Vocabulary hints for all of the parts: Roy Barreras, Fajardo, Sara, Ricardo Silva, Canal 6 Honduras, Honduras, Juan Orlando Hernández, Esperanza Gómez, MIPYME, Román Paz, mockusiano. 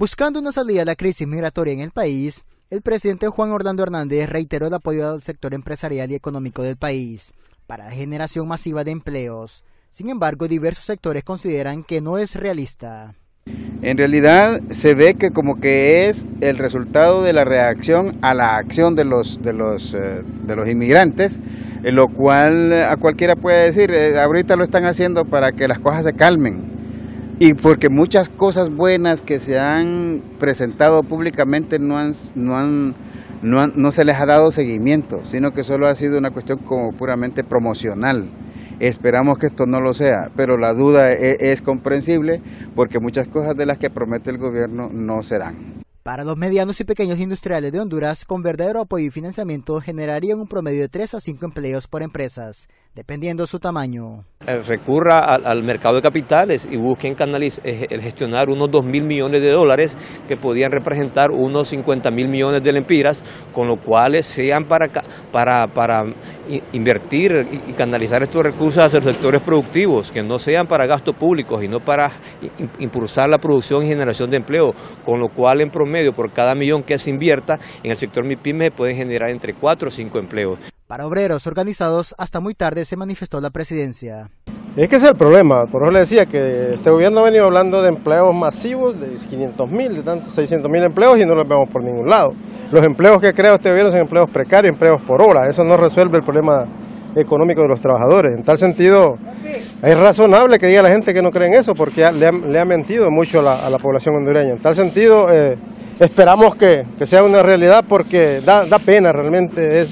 Buscando una salida a la crisis migratoria en el país, el presidente Juan Orlando Hernández reiteró el apoyo al sector empresarial y económico del país para la generación masiva de empleos. Sin embargo, diversos sectores consideran que no es realista. En realidad se ve que como que es el resultado de la reacción a la acción de los inmigrantes, lo cual a cualquiera puede decir, ahorita lo están haciendo para que las cosas se calmen. Y porque muchas cosas buenas que se han presentado públicamente no se les ha dado seguimiento, sino que solo ha sido una cuestión como puramente promocional. Esperamos que esto no lo sea, pero la duda es comprensible porque muchas cosas de las que promete el gobierno no se dan. Para los medianos y pequeños industriales de Honduras, con verdadero apoyo y financiamiento generarían un promedio de 3 a 5 empleos por empresas, dependiendo su tamaño. Recurra al mercado de capitales y busquen gestionar unos 2.000 millones de dólares que podían representar unos 50.000 millones de lempiras, con lo cual sean para invertir y canalizar estos recursos hacia los sectores productivos, que no sean para gastos públicos, sino para impulsar la producción y generación de empleo, con lo cual en promedio por cada millón que se invierta en el sector MIPYME pueden generar entre 4 o 5 empleos. Para obreros organizados, hasta muy tarde se manifestó la presidencia. Es que ese es el problema, por eso le decía que este gobierno ha venido hablando de empleos masivos, de 500.000, de tantos 600.000 empleos y no los vemos por ningún lado. Los empleos que crea este gobierno son empleos precarios, empleos por hora, eso no resuelve el problema económico de los trabajadores. En tal sentido, es razonable que diga la gente que no cree en eso, porque le ha mentido mucho a la población hondureña. En tal sentido, esperamos que sea una realidad, porque da pena realmente.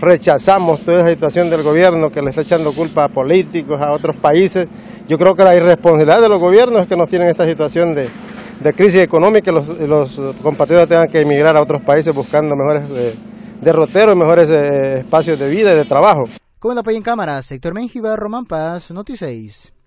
Rechazamos toda esa situación del gobierno que le está echando culpa a políticos, a otros países. Yo creo que la irresponsabilidad de los gobiernos es que nos tienen esta situación de crisis económica, los compatriotas tengan que emigrar a otros países buscando mejores derroteros, mejores espacios de vida y de trabajo. Con el apoyo en cámara, Sector Menjivar, Román Paz, Noti 6.